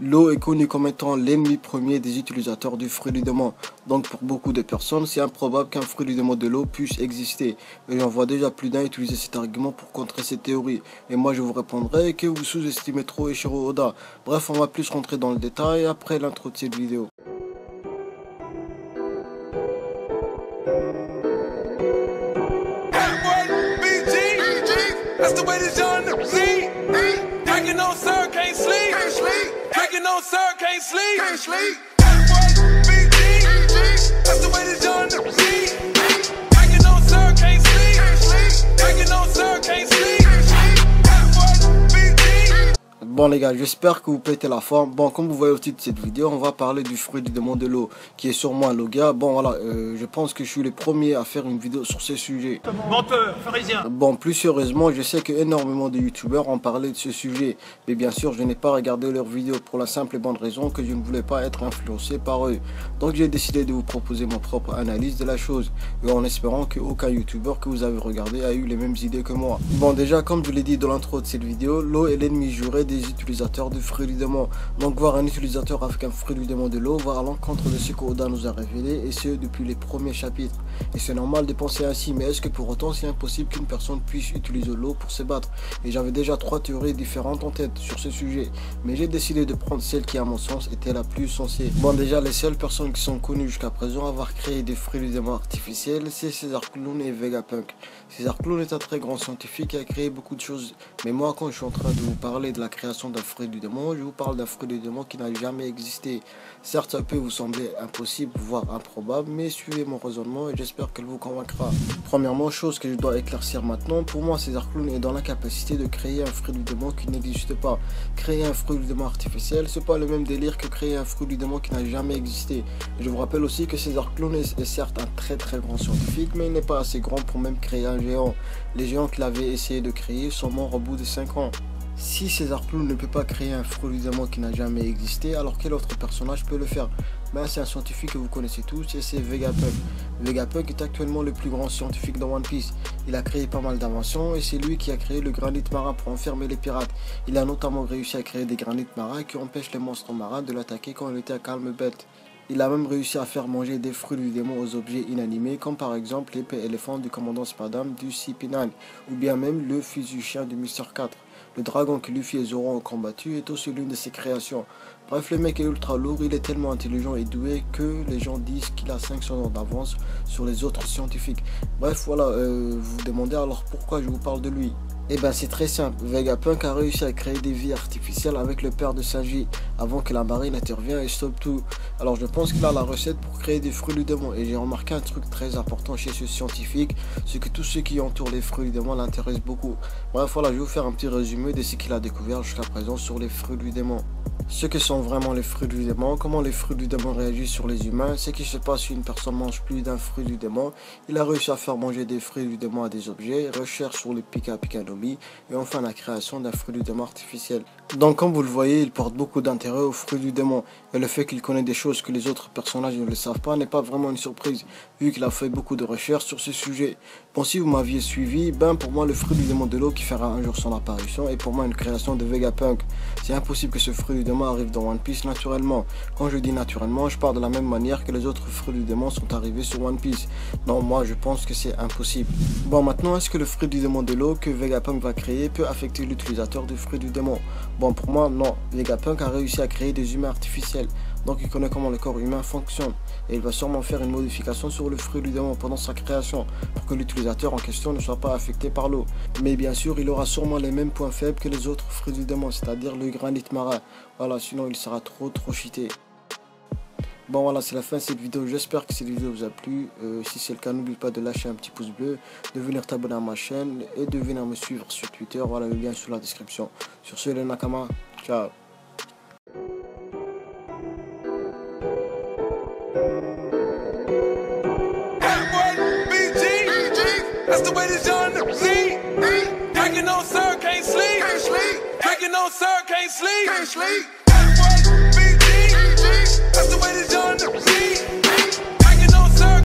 L'eau est connue comme étant l'ennemi premier des utilisateurs du fruit du démon. Donc pour beaucoup de personnes, c'est improbable qu'un fruit du démon de l'eau puisse exister. Et j'en vois déjà plus d'un utiliser cet argument pour contrer cette théorie. Et moi je vous répondrai que vous sous-estimez trop Eiichiro Oda. Bref, on va plus rentrer dans le détail après l'intro de cette vidéo. Bon les gars, j'espère que vous pétez la forme. Bon, comme vous voyez au titre de cette vidéo, on va parler du fruit du démon de l'eau, qui est sûrement un loga. Bon voilà, je pense que je suis le premier à faire une vidéo sur ce sujet. Menteur, pharisien. Bon, plus sérieusement, je sais que énormément de youtubeurs ont parlé de ce sujet. Mais bien sûr, je n'ai pas regardé leurs vidéos pour la simple et bonne raison que je ne voulais pas être influencé par eux. Donc j'ai décidé de vous proposer mon propre analyse de la chose. Et en espérant qu'aucun youtubeur que vous avez regardé a eu les mêmes idées que moi. Bon déjà, comme je l'ai dit dans l'intro de cette vidéo, l'eau est l'ennemi juré des utilisateurs de fruits du démon. Donc voir un utilisateur avec un fruit du démon de l'eau va à l'encontre de ce que Oda nous a révélé, et ce depuis les premiers chapitres. Et c'est normal de penser ainsi, mais est-ce que pour autant c'est impossible qu'une personne puisse utiliser l'eau pour se battre? Et j'avais déjà trois théories différentes en tête sur ce sujet, mais j'ai décidé de prendre celle qui à mon sens était la plus sensée. Bon déjà, les seules personnes qui sont connues jusqu'à présent à avoir créé des fruits du démon artificiels, c'est César Clown et Vegapunk. César Clown est un très grand scientifique et a créé beaucoup de choses, mais moi quand je suis en train de vous parler de la création d'un fruit du démon, je vous parle d'un fruit du démon qui n'a jamais existé. Certes, ça peut vous sembler impossible, voire improbable, mais suivez mon raisonnement et j'espère qu'elle vous convaincra. Premièrement, chose que je dois éclaircir maintenant, pour moi César Clown est dans la capacité de créer un fruit du démon qui n'existe pas. Créer un fruit du démon artificiel, c'est pas le même délire que créer un fruit du démon qui n'a jamais existé. Je vous rappelle aussi que César Clown est certes un très très grand scientifique, mais il n'est pas assez grand pour même créer un géant. Les géants qu'il avait essayé de créer sont morts au bout de 5 ans. Si César Clown ne peut pas créer un fruit du démon qui n'a jamais existé, alors quel autre personnage peut le faire? Ben, c'est un scientifique que vous connaissez tous et c'est Vegapunk. Vegapunk est actuellement le plus grand scientifique dans One Piece. Il a créé pas mal d'inventions et c'est lui qui a créé le granit marin pour enfermer les pirates. Il a notamment réussi à créer des granits marins qui empêchent les monstres marins de l'attaquer quand il était à calme bête. Il a même réussi à faire manger des fruits du démon aux objets inanimés, comme par exemple l'épée éléphant du commandant Spadam du CP9, ou bien même le fusil chien du Mister 4. Le dragon que Luffy et Zoro ont combattu est aussi l'une de ses créations. Bref, le mec est ultra lourd, il est tellement intelligent et doué que les gens disent qu'il a 500 ans d'avance sur les autres scientifiques. Bref, voilà, vous vous demandez alors pourquoi je vous parle de lui. Et ben c'est très simple, Vegapunk a réussi à créer des vies artificielles avec le père de Sanji, avant que la marine intervienne et stoppe tout. Alors je pense qu'il a la recette pour créer des fruits du démon, et j'ai remarqué un truc très important chez ce scientifique, c'est que tous ceux qui entourent les fruits du démon l'intéressent beaucoup. Bref voilà, je vais vous faire un petit résumé de ce qu'il a découvert jusqu'à présent sur les fruits du démon. Ce que sont vraiment les fruits du démon, comment les fruits du démon réagissent sur les humains, ce qui se passe si une personne mange plus d'un fruit du démon, il a réussi à faire manger des fruits du démon à des objets, recherche sur les Pika Pika Nomi, et enfin la création d'un fruit du démon artificiel. Donc comme vous le voyez, il porte beaucoup d'intérêt aux fruits du démon, et le fait qu'il connaît des choses que les autres personnages ne le savent pas n'est pas vraiment une surprise, vu qu'il a fait beaucoup de recherches sur ce sujet. Bon, si vous m'aviez suivi, ben pour moi le fruit du démon de l'eau qui fera un jour son apparition est pour moi une création de Vegapunk. C'est impossible que ce fruit du démon arrive dans One Piece naturellement. Quand je dis naturellement, je parle de la même manière que les autres fruits du démon sont arrivés sur One Piece. Non, moi je pense que c'est impossible. Bon, maintenant, est-ce que le fruit du démon de l'eau que Vegapunk va créer peut affecter l'utilisateur du fruit du démon? Bon, pour moi non. Vegapunk a réussi à créer des humains artificiels, donc il connaît comment le corps humain fonctionne, et il va sûrement faire une modification sur le fruit du démon pendant sa création pour que l'utilisateur en question ne soit pas affecté par l'eau. Mais bien sûr, il aura sûrement les mêmes points faibles que les autres fruits du démon, c'est-à-dire le granit marin. Voilà, sinon il sera trop cheaté. Bon voilà, c'est la fin de cette vidéo, j'espère que cette vidéo vous a plu. Si c'est le cas, n'oubliez pas de lâcher un petit pouce bleu, de venir t'abonner à ma chaîne et de venir me suivre sur Twitter, voilà le lien sous la description. Sur ce, les Nakama, ciao. That's the way this John lead. Drinking on sir, can't sleep. Drinking on sir, can't sleep. That's the way this John lead.